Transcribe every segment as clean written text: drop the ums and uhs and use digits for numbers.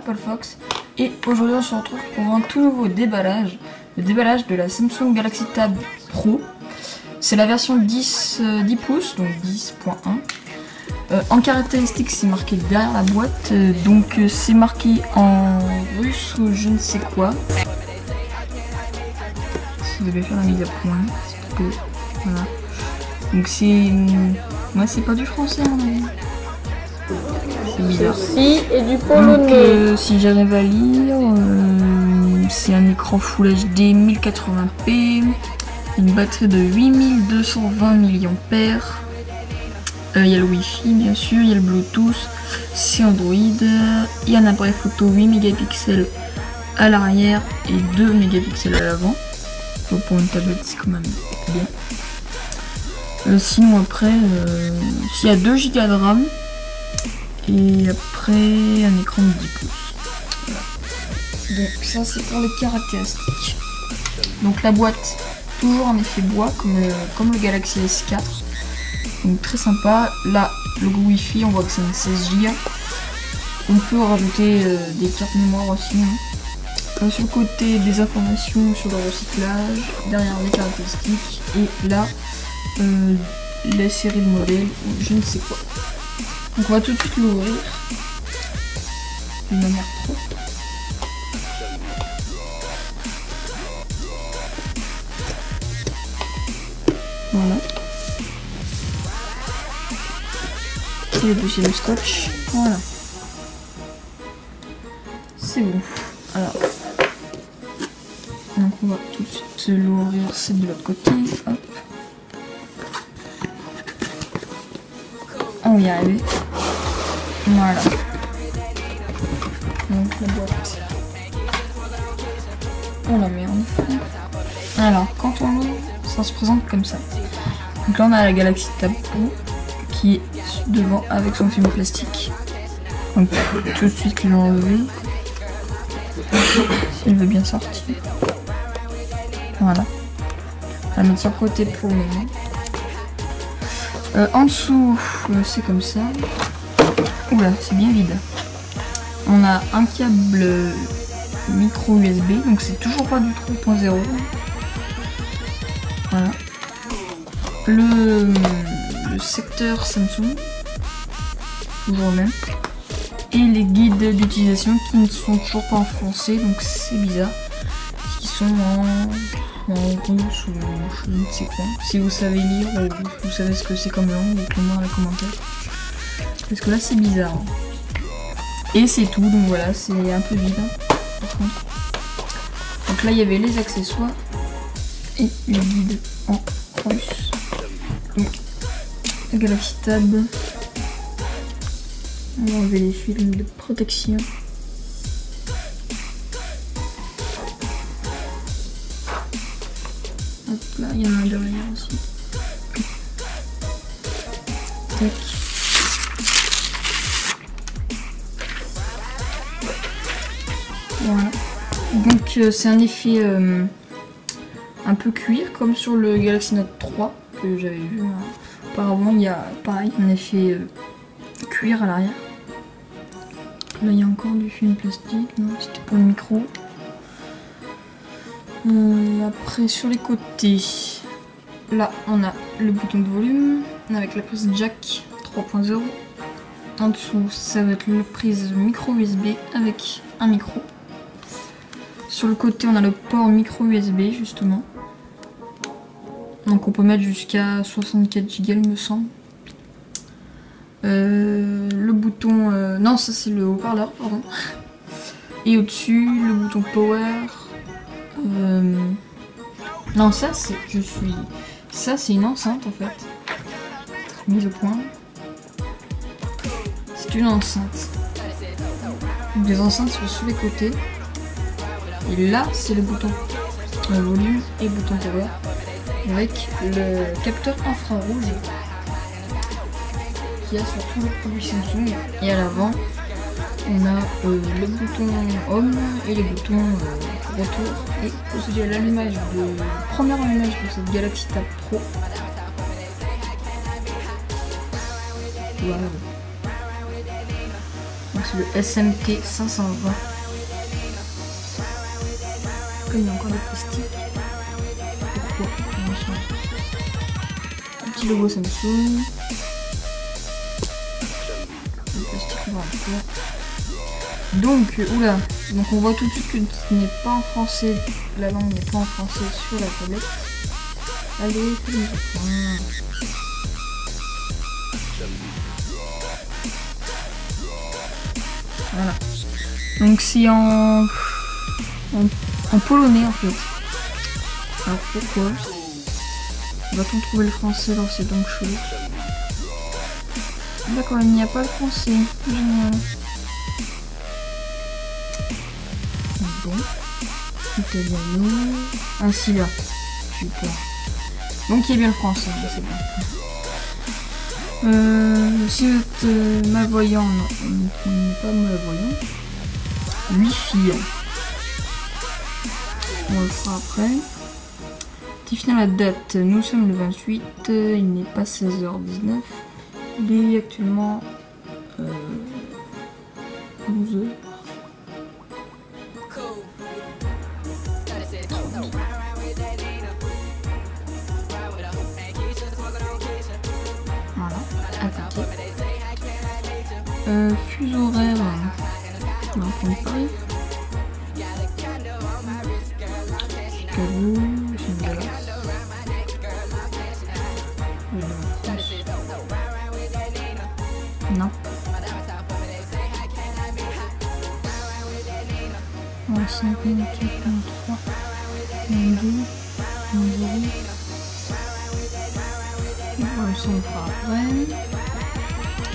Apple Fox et aujourd'hui on se retrouve pour un tout nouveau déballage, le déballage de la Samsung Galaxy Tab Pro. C'est la version 10 pouces, donc 10.1. En caractéristiques, c'est marqué derrière la boîte, donc c'est marqué en russe ou je ne sais quoi. Je devais faire la mise à point, que, voilà. Donc c'est... moi c'est pas du français, mais... c'est bizarre. Ceci est du polonais. Donc si j'arrive à lire, c'est un écran Full HD 1080p, une batterie de 8220 mAh. Il y a le Wi-Fi bien sûr, il y a le Bluetooth, c'est Android, il y a un appareil photo 8 mégapixels à l'arrière et 2 mégapixels à l'avant. Pour une tablette c'est quand même bien. Sinon après, il y a 2 Go de RAM et après un écran de 10 pouces. Voilà. Donc ça c'est pour les caractéristiques. Donc la boîte, toujours en effet bois comme le Galaxy S4. Donc très sympa, là logo Wi-Fi, on voit que c'est une 16 Go. On peut rajouter des cartes mémoire aussi. Là, sur le côté des informations sur le recyclage, derrière les caractéristiques et là la série de modèles ou je ne sais quoi. Donc on va tout de suite l'ouvrir de manière propre. Voilà. Le dossier de scotch, voilà, c'est bon. Alors donc on va tout de suite l'ouvrir, c'est de l'autre côté, hop, on va y arriver. Voilà, donc la boîte, on la met en fond. Alors quand on l'ouvre, ça se présente comme ça. Donc là on a la Galaxy Tab Pro qui est devant avec son film plastique. Donc tout de suite je l'ai enlevé. Il veut bien sortir. Voilà. On va mettre sur le côté pour le moment. En dessous, c'est comme ça. Oula, c'est bien vide. On a un câble micro USB, donc c'est toujours pas du 3.0. Voilà. Le secteur Samsung, toujours même, et les guides d'utilisation qui ne sont toujours pas en français, donc c'est bizarre, qui sont en russe ou je ne sais quoi. Si vous savez lire, vous savez ce que c'est comme langue, mettez-moi dans les commentaires, parce que là c'est bizarre. Et c'est tout, donc voilà, c'est un peu vide, hein, par contre. Donc là il y avait les accessoires et les guides en russe. Donc, la Galaxy Tab, on va enlever les films de protection. Hop là, il y en a un derrière aussi. Tac. Voilà. Donc c'est un effet un peu cuir comme sur le Galaxy Note 3 que j'avais vu auparavant. Il y a pareil un effet cuir à l'arrière. Là il y a encore du film plastique, non c'était pour le micro. Après sur les côtés, là on a le bouton de volume avec la prise jack 3.0. En dessous ça va être la prise micro USB avec un micro. Sur le côté on a le port micro USB justement. Donc on peut mettre jusqu'à 64 Go il me semble. Le bouton... non, ça c'est le haut-parleur, pardon. Et au-dessus, le bouton power. Non, ça c'est... je suis... ça c'est une enceinte en fait. Mise au point. C'est une enceinte. Des enceintes sont sous les côtés. Et là, c'est le bouton volume et bouton power. Avec le capteur infrarouge qui a sur tous les produits Samsung, et à l'avant on a le bouton home et les boutons retour, et aussi l'allumage, le premier allumage de cette Galaxy Tab Pro. Wow. Donc le SMT520. Il y a encore des plastiques. Pourquoi? Un petit logo Samsung. Le plastique noir. Donc, oula. Donc on voit tout de suite que ce n'est pas en français. La langue n'est pas en français sur la tablette. Allez, voilà. Donc c'est en polonais en fait. Alors pourquoi va-t-on trouver le français dans ces donc chelou? D'accord, il n'y a pas le français. Génial. Bon. Italiano. Ainsi là. Super. Donc il y a bien le français, c'est bon. Si vous êtes malvoyant, non, on n'est pas malvoyant. Wi-Fi. On le fera après. Définir la date. Nous sommes le 28. Il n'est pas 16h19. Il est actuellement 11h. Voilà, attaquer. Fuseau horaire, on va prendre Paris. Chicago, Galaxy. Non. Ouais, 54, 43, 22, 22.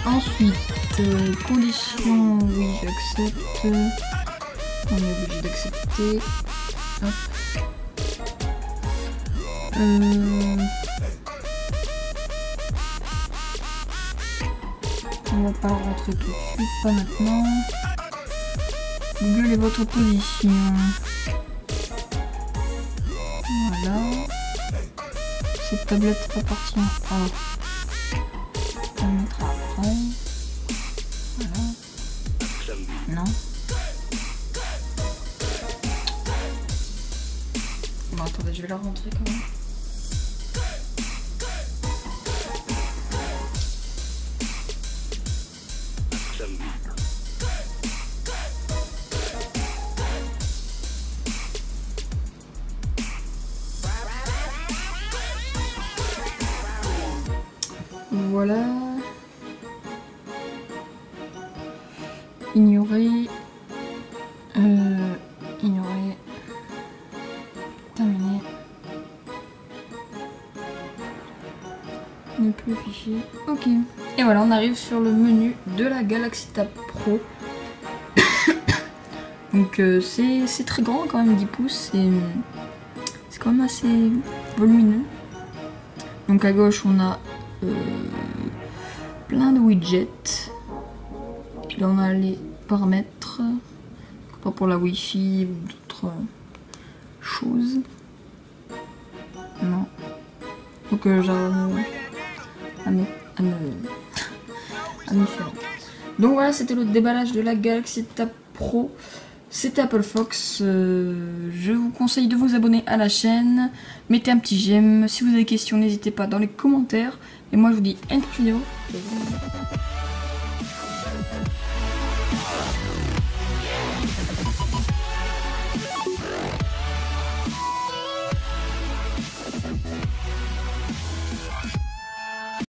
Ensuite, conditions, oui j'accepte, on est obligé d'accepter. On va pas rentrer tout de suite, pas maintenant. Google est votre position. Voilà. Cette tablette appartient à... On mettra après. Voilà. Non. Bon, attendez, je vais la rentrer quand même. Voilà. Ignorer. Ignorer. Terminer. Ne plus afficher. Ok. Et voilà, on arrive sur le menu de la Galaxy Tab Pro. Donc c'est très grand quand même, 10 pouces. C'est quand même assez volumineux. Donc à gauche, on a plein de widgets. Là on a les paramètres, pas pour la wifi ou d'autres choses. Non. Donc j'arrive à me faire. Donc voilà, c'était le déballage de la Galaxy Tab Pro. C'était Apple Fox. Je vous conseille de vous abonner à la chaîne. Mettez un petit j'aime. Si vous avez des questions, n'hésitez pas dans les commentaires. Et moi, je vous dis à une prochaine vidéo.